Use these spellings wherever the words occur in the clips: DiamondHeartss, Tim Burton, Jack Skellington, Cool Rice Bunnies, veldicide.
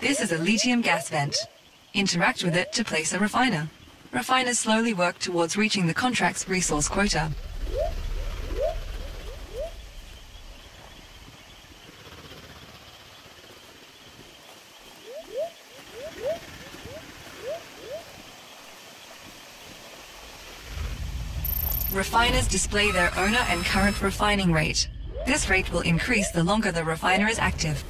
This is a lithium gas vent. Interact with it to place a refiner. Refiners slowly work towards reaching the contract's resource quota. Refiners display their owner and current refining rate. This rate will increase the longer the refiner is active.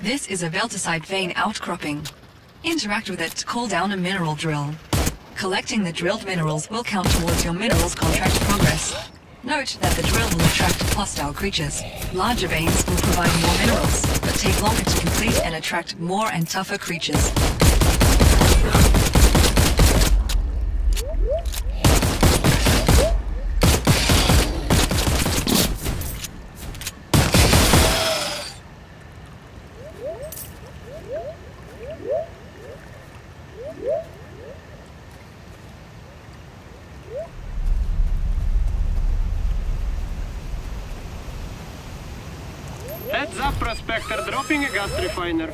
This is a veldicide vein outcropping. Interact with it to call down a mineral drill. Collecting the drilled minerals will count towards your minerals contract progress. Note that the drill will attract hostile creatures. Larger veins will provide more minerals, but take longer to complete and attract more and tougher creatures. Heads up, prospector, dropping a gas refiner.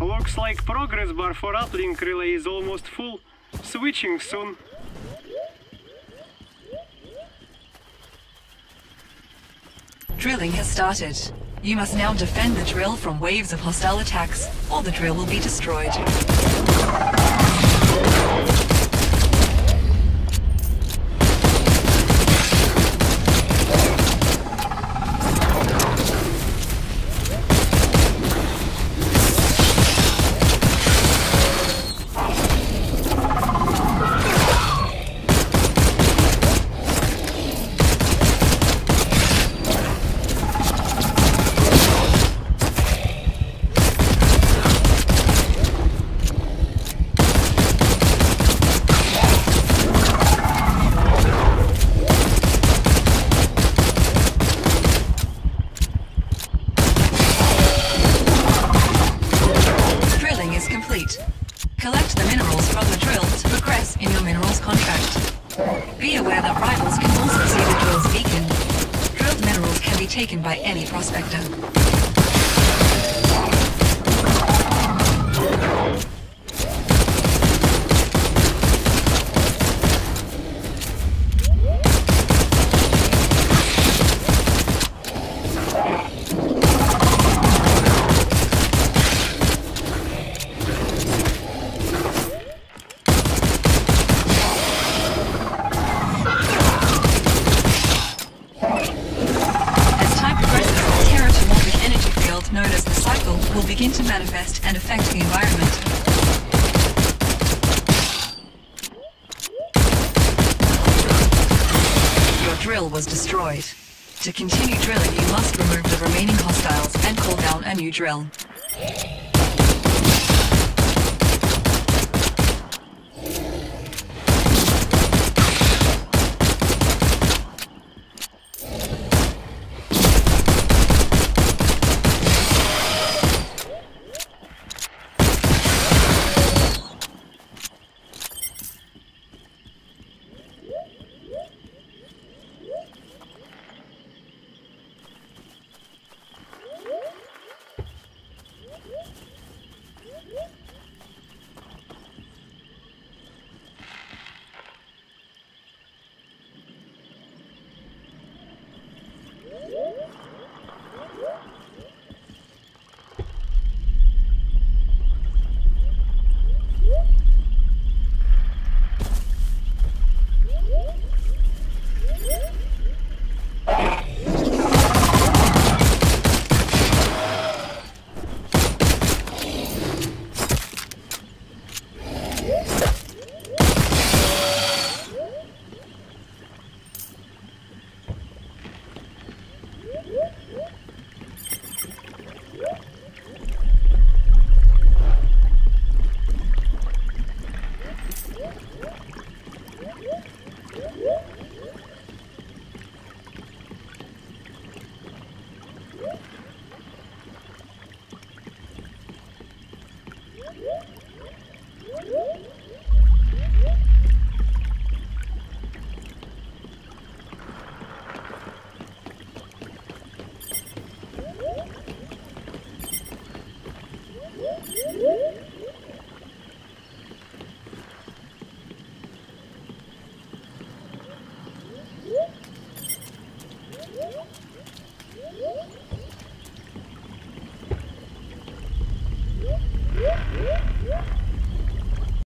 Looks like progress bar for uplink relay is almost full. Switching soon. Drilling has started. You must now defend the drill from waves of hostile attacks, or the drill will be destroyed. Collect the minerals from the drills to progress in your minerals contract. Be aware that rivals can also see the drills beacon. Drilled minerals can be taken by any prospector. And affect the environment. Your drill was destroyed. To continue drilling, you must remove the remaining hostiles and call down a new drill.